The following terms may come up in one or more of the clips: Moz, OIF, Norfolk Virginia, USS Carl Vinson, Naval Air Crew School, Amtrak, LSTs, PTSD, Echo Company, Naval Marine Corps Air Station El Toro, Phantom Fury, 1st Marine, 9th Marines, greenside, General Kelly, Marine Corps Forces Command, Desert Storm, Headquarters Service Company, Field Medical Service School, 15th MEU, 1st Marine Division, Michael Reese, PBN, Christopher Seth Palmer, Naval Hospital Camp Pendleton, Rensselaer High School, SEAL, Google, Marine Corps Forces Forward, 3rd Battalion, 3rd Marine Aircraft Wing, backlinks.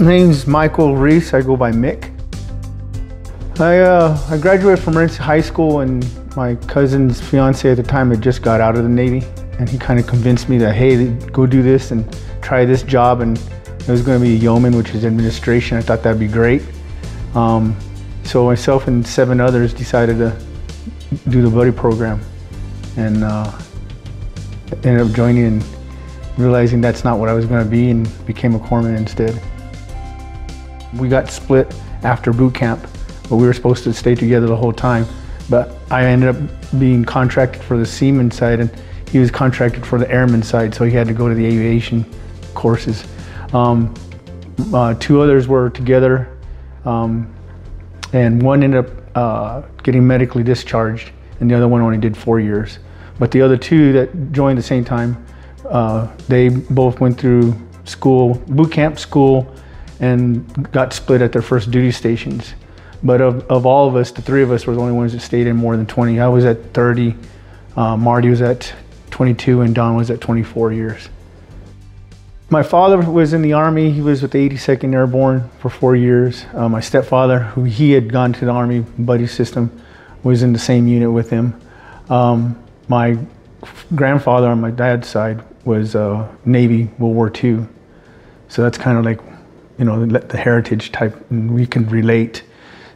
My name's Michael Reese, I go by Mick. I graduated from Rensselaer High School, and my cousin's fiance at the time had just got out of the Navy, and he kind of convinced me that, hey, go do this and try this job, and it was going to be a yeoman, which is administration. I thought that'd be great. So myself and 7 others decided to do the buddy program, and ended up joining and realizing that's not what I was going to be, and became a corpsman instead. We got split after boot camp, but we were supposed to stay together the whole time. But I ended up being contracted for the seaman side, and he was contracted for the airman side, so he had to go to the aviation courses. 2 others were together, and one ended up getting medically discharged, and the other one only did 4 years. But the other 2 that joined the same time, they both went through school, boot camp, school, and got split at their first duty stations. But of all of us, the 3 of us were the only ones that stayed in more than 20. I was at 30, Marty was at 22, and Don was at 24 years. My father was in the Army. He was with the 82nd Airborne for 4 years. My stepfather, who he had gone to the Army buddy system, was in the same unit with him. My grandfather on my dad's side was Navy, World War II. So that's kind of like, you know, the heritage type, and we can relate.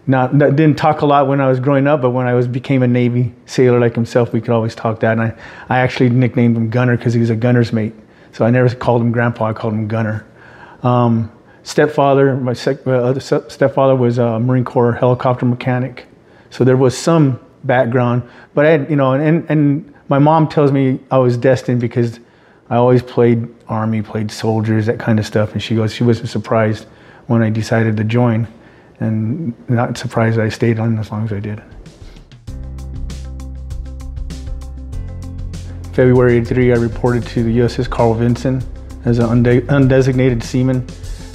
Now, that didn't talk a lot when I was growing up, but when I became a Navy sailor like himself, we could always talk that. And I actually nicknamed him Gunner because he was a gunner's mate. So I never called him Grandpa, I called him Gunner. Stepfather, my other stepfather was a Marine Corps helicopter mechanic. So there was some background, but I had, you know, and my mom tells me I was destined because I always played Army, played soldiers, that kind of stuff. And she goes, she wasn't surprised when I decided to join, and not surprised I stayed on as long as I did. February 3, I reported to the USS Carl Vinson as an undesignated seaman,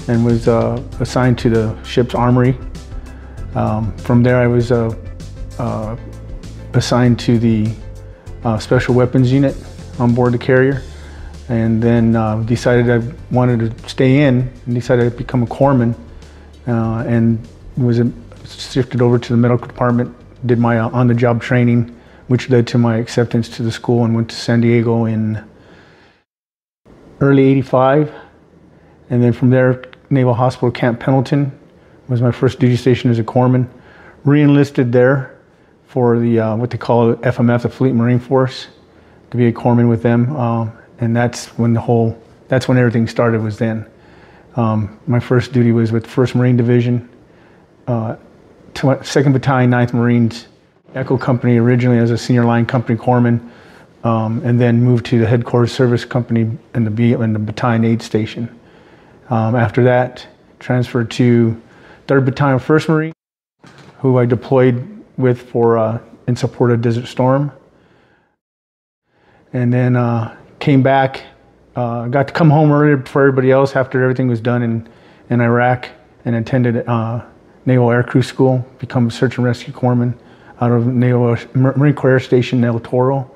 and was assigned to the ship's armory. From there, I was assigned to the Special Weapons Unit on board the carrier. And then decided I wanted to stay in, and decided to become a corpsman, and was shifted over to the medical department, did my on-the-job training, which led to my acceptance to the school, and went to San Diego in early '85. And then from there, Naval Hospital Camp Pendleton was my first duty station as a corpsman. Re-enlisted there for the what they call FMF, the Fleet Marine Force, to be a corpsman with them. And that's when everything started, was then. My first duty was with 1st Marine Division, 2nd Battalion, 9th Marines, Echo Company originally as a senior line company corpsman, and then moved to the Headquarters Service Company and the Battalion Aid Station. After that, transferred to 3rd Battalion, 1st Marine, who I deployed with in support of Desert Storm. And then, came back, got to come home earlier before everybody else after everything was done in Iraq, and attended Naval Air Crew School, become a search and rescue corpsman out of Naval Marine Corps Air Station El Toro.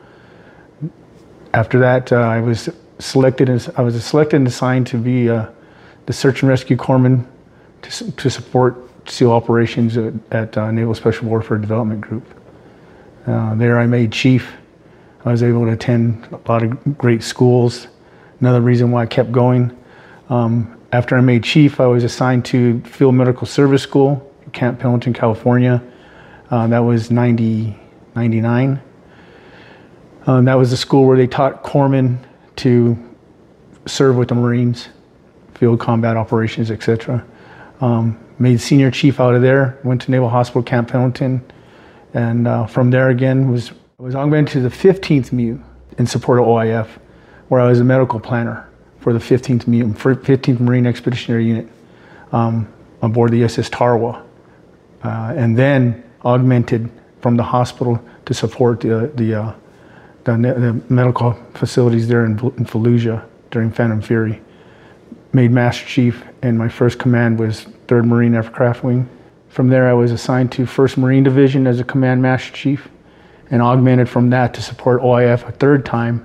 After that, I was selected and assigned to be the search and rescue corpsman to support SEAL operations at Naval Special Warfare Development Group. There I made chief. I was able to attend a lot of great schools. Another reason why I kept going. After I made chief, I was assigned to Field Medical Service School, Camp Pendleton, California. That was 99. That was the school where they taught corpsmen to serve with the Marines, field combat operations, etc. Made senior chief out of there, went to Naval Hospital Camp Pendleton, and from there again I was augmented to the 15th MEU in support of OIF, where I was a medical planner for the 15th MEU, 15th Marine Expeditionary Unit, on board the USS Tarawa, and then augmented from the hospital to support the medical facilities there in Fallujah during Phantom Fury. Made Master Chief, and my first command was 3rd Marine Aircraft Wing. From there, I was assigned to 1st Marine Division as a Command Master Chief, and augmented from that to support OIF a 3rd time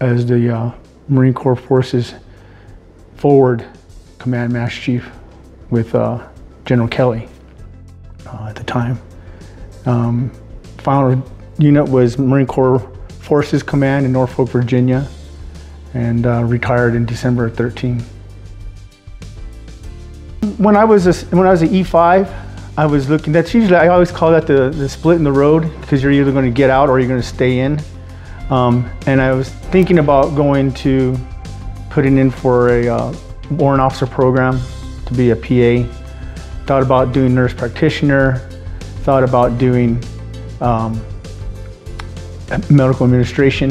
as the Marine Corps Forces Forward Command Master Chief with General Kelly at the time. Final unit was Marine Corps Forces Command in Norfolk, Virginia, and retired in December of 13. When I was an E5, I was looking. That's usually, I always call that the split in the road, because you're either going to get out or you're going to stay in. And I was thinking about going to putting in for a warrant officer program to be a PA. Thought about doing nurse practitioner. Thought about doing medical administration,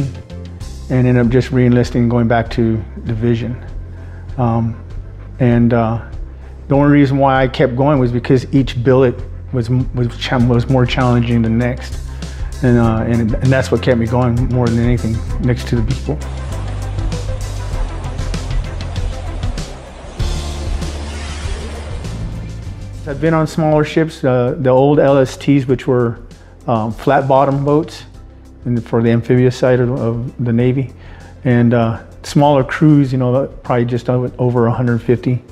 and ended up just re-enlisting and going back to division. The only reason why I kept going was because each billet was more challenging than the next, and that's what kept me going more than anything, next to the people. I've been on smaller ships, the old LSTs, which were flat-bottom boats for the amphibious side of the Navy, and smaller crews, you know, probably just over 150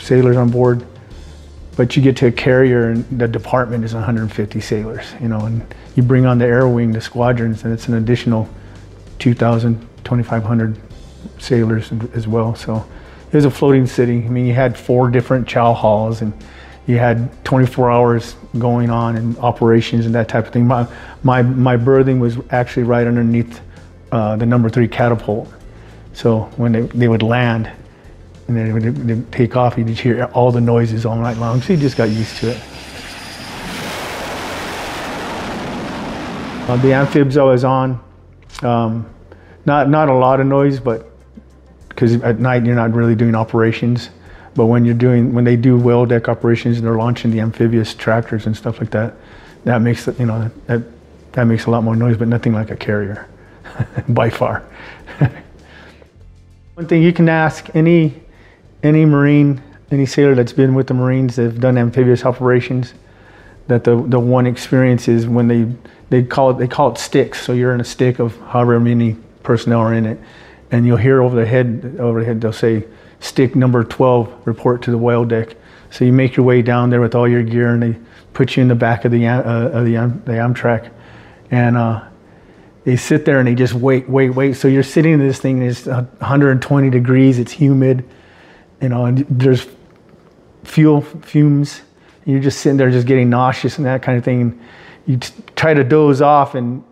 sailors on board. But you get to a carrier and the department is 150 sailors, you know, and you bring on the air wing, the squadrons, and it's an additional 2,000, 2,500 sailors as well. So it was a floating city. I mean, you had 4 different chow halls, and you had 24 hours going on and operations and that type of thing. My berthing was actually right underneath the number 3 catapult. So when they would land and then they would take off, you'd hear all the noises all night long. So you just got used to it. The amphibs I was on, not a lot of noise, but because at night you're not really doing operations, but when they do well deck operations and they're launching the amphibious tractors and stuff like that, that makes it, you know, that makes a lot more noise, but nothing like a carrier, by far. One thing you can ask any Marine, any sailor that's been with the Marines, they've done amphibious operations, that the one experience is when they call it sticks. So you're in a stick of however many personnel are in it. And you'll hear over the head, they'll say, stick number 12, report to the whale deck. So you make your way down there with all your gear, and they put you in the back of the Amtrak. And they sit there and they just wait. So you're sitting in this thing, and it's 120 degrees, it's humid, you know, and there's fuel fumes. And you're just sitting there just getting nauseous and that kind of thing. And you try to doze off, and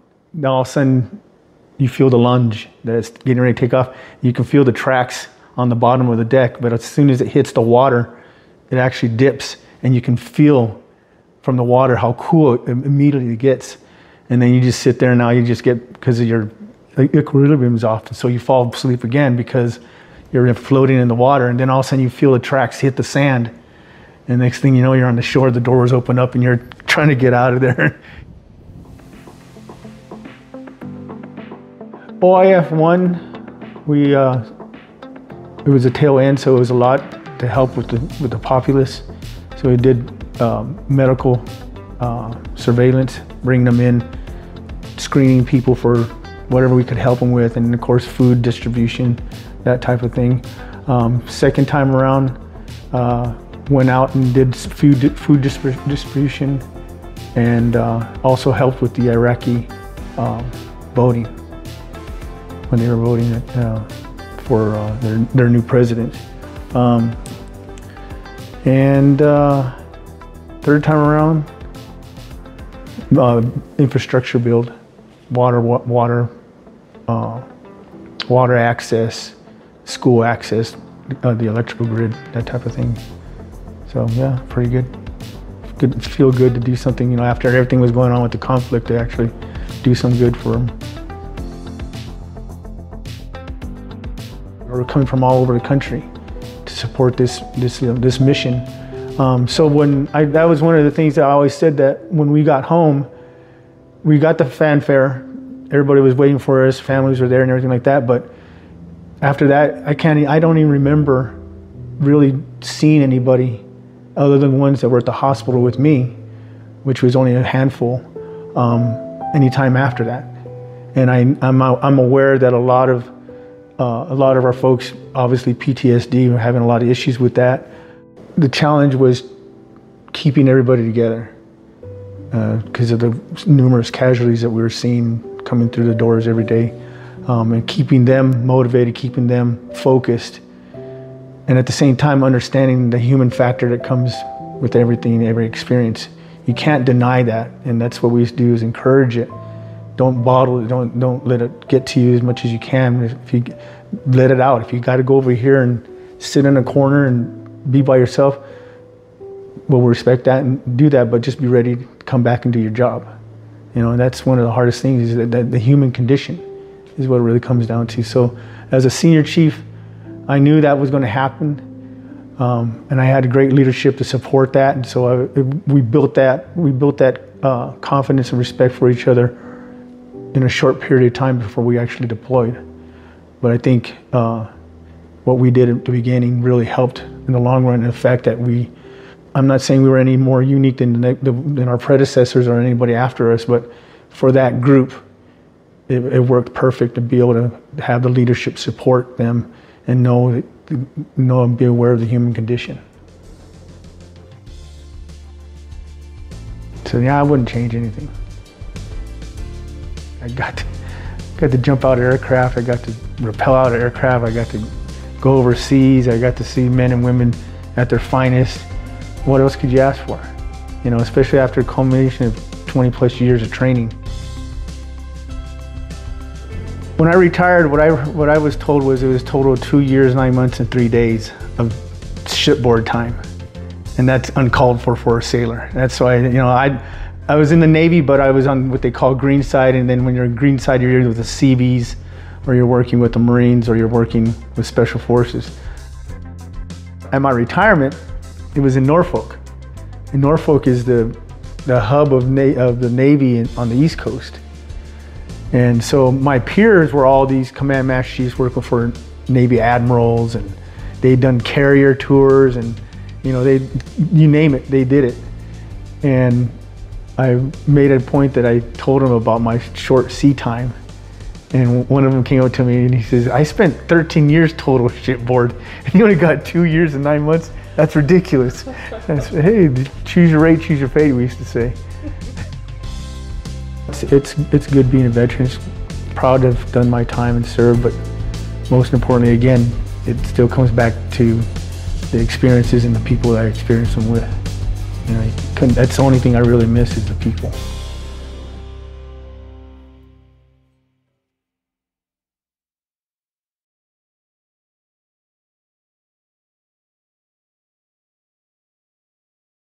all of a sudden, you feel the lunge that's getting ready to take off. You can feel the tracks on the bottom of the deck, but as soon as it hits the water, it actually dips, and you can feel from the water how cool it immediately gets. And then you just sit there, and now you just get, because of your equilibrium's off, so you fall asleep again because you're floating in the water, and then all of a sudden you feel the tracks hit the sand, and next thing you know, you're on the shore, the doors open up, and you're trying to get out of there. OIF-1, it was a tail end, so it was a lot to help with the populace. So we did medical surveillance, bringing them in, screening people for whatever we could help them with, and of course food distribution, that type of thing. Second time around, went out and did food distribution, and also helped with the Iraqi voting, when they were voting for their new president. Third time around, infrastructure build, water access, school access, the electrical grid, that type of thing. So yeah, pretty good. Good, feel good to do something, you know, after everything was going on with the conflict, to actually do some good for them. We're coming from all over the country to support this mission. So that was one of the things that I always said, that when we got home, we got the fanfare. Everybody was waiting for us. Families were there and everything like that. But after that, I don't even remember really seeing anybody other than ones that were at the hospital with me, which was only a handful, anytime after that. And I'm aware that a lot of A lot of our folks, obviously PTSD, were having a lot of issues with that. The challenge was keeping everybody together because of the numerous casualties that we were seeing coming through the doors every day, and keeping them motivated, keeping them focused, and at the same time understanding the human factor that comes with everything, every experience. You can't deny that, and that's what we used to do, is encourage it. Don't bottle it, don't let it get to you as much as you can. If you let it out, if you gotta go over here and sit in a corner and be by yourself, we'll respect that and do that, but just be ready to come back and do your job. You know, and that's one of the hardest things, is that the human condition is what it really comes down to. So as a senior chief, I knew that was gonna happen. And I had great leadership to support that. And so we built that confidence and respect for each other in a short period of time before we actually deployed. But I think what we did at the beginning really helped in the long run, and the fact that I'm not saying we were any more unique than our predecessors or anybody after us, but for that group, it worked perfect to be able to have the leadership support them and know and be aware of the human condition. So yeah, I wouldn't change anything. I got to jump out of aircraft, I got to rappel out of aircraft, I got to go overseas, I got to see men and women at their finest. What else could you ask for? You know, especially after a culmination of 20 plus years of training. When I retired, what I was told was it was total 2 years, 9 months, and 3 days of shipboard time. And that's uncalled for a sailor. That's why, you know, I was in the Navy, but I was on what they call greenside, and then when you're in greenside, you're with the CVs, or you're working with the Marines, or you're working with Special Forces. At my retirement, it was in Norfolk. And Norfolk is the hub of the Navy on the East Coast. And so my peers were all these command master chiefs working for Navy admirals, and they'd done carrier tours, and you know, you name it, they did it. And I made a point that I told him about my short sea time, and one of them came up to me and he says, I spent 13 years total shipboard and you only got 2 years and 9 months? That's ridiculous. And I said, hey, choose your rate, choose your fate, we used to say. It's good being a veteran. It's proud to have done my time and served, but most importantly, again, it still comes back to the experiences and the people that I experienced them with. You know, that's the only thing I really miss, is the people.